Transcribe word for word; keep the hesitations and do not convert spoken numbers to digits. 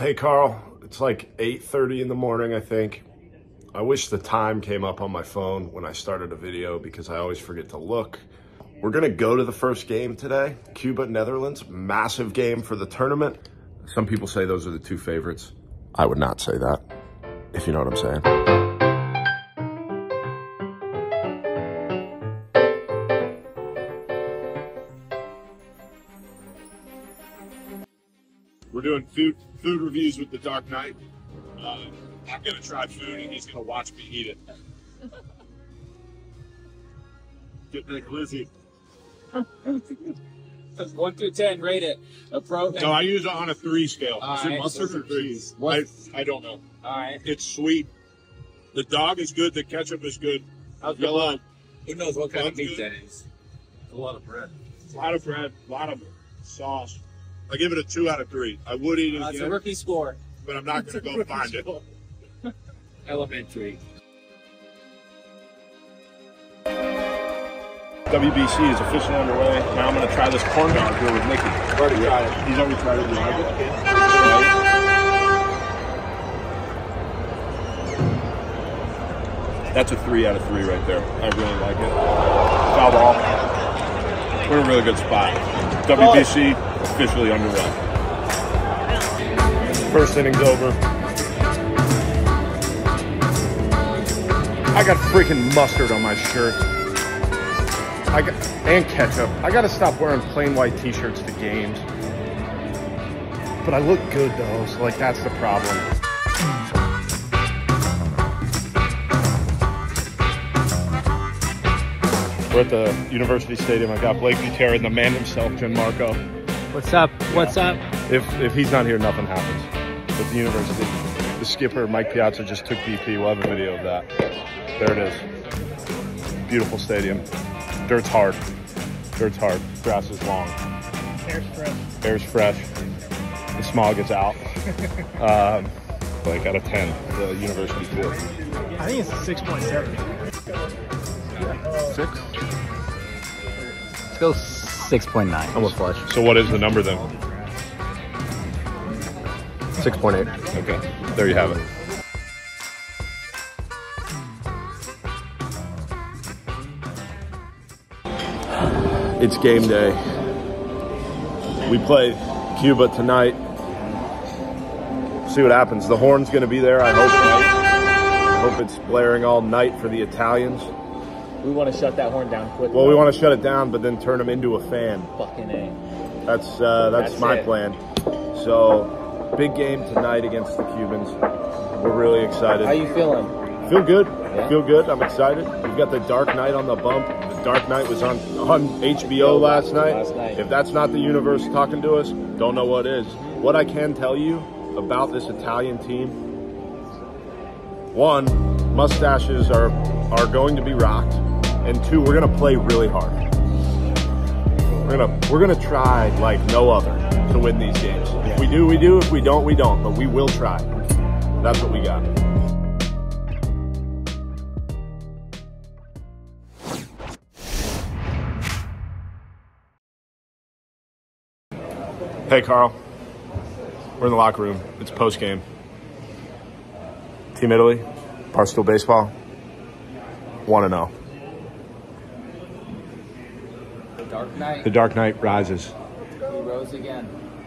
Hey, Carl, it's like eight thirty in the morning, I think. I wish the time came up on my phone when I started a video because I always forget to look. We're gonna go to the first game today, Cuba, Netherlands, massive game for the tournament. Some people say those are the two favorites. I would not say that, if you know what I'm saying. We're doing food food reviews with the Dark Knight. Uh, I'm gonna try food and he's gonna watch me eat it. Get back, Lizzie. That's one through ten, rate it. A pro. No, I use it on a three scale. All is right, it mustard or cheese? I, I don't know. All right. It's sweet. The dog is good. The ketchup is good. How's the love? Who knows what kind of meat that is? A lot of bread. A lot of bread. A lot of sauce. I give it a two out of three. I would eat it uh, again. It's a rookie score. But I'm not going to go find score. It. Elementary. W B C is officially underway. Now I'm going to try this corn dog here with Nicky. I've already tried it. He's already tried it. He's already tried it. Right. That's a three out of three right there. I really like it. Foul ball. We're in a really good spot. W B C. Officially underway. First inning's over. I got freaking mustard on my shirt. I got and ketchup. I gotta stop wearing plain white t-shirts to games. But I look good though, so like that's the problem. We're at the University Stadium. I got Blake Butera and the man himself, Gianmarco. What's up? Yeah. What's up? If if he's not here, nothing happens. But the university, the skipper, Mike Piazza, just took B P. We'll have a video of that. There it is. Beautiful stadium. Dirt's hard. Dirt's hard. Grass is long. Air's fresh. Air's fresh. The smog is out. um, like out of ten, the university tour. I think it's six point seven. Six? Let's go six point nine. Almost flush. So what is the number then? six point eight. Okay. There you have it. It's game day. We play Cuba tonight. See what happens. The horn's going to be there. I hope I hope it's blaring all night for the Italians. We want to shut that horn down quick. Well, we want to shut it down, but then turn them into a fan. Fucking A. That's, uh, that's, that's my it. plan. So, big game tonight against the Cubans. We're really excited. How you feeling? Feel good. Yeah. Feel good. I'm excited. We've got the Dark Knight on the bump. The Dark Knight was on, on H B O last night. last night. If that's not the universe talking to us, don't know what is. What I can tell you about this Italian team, one, mustaches are, are going to be rocked. And two, we're gonna play really hard. We're gonna we're gonna try like no other to win these games. Yeah. If we do, we do. If we don't, we don't. But we will try. That's what we got. Hey, Carl. We're in the locker room. It's post game. Team Italy, Barstool Baseball. Want to know. The Dark Knight. The Dark Knight rises. He rose again.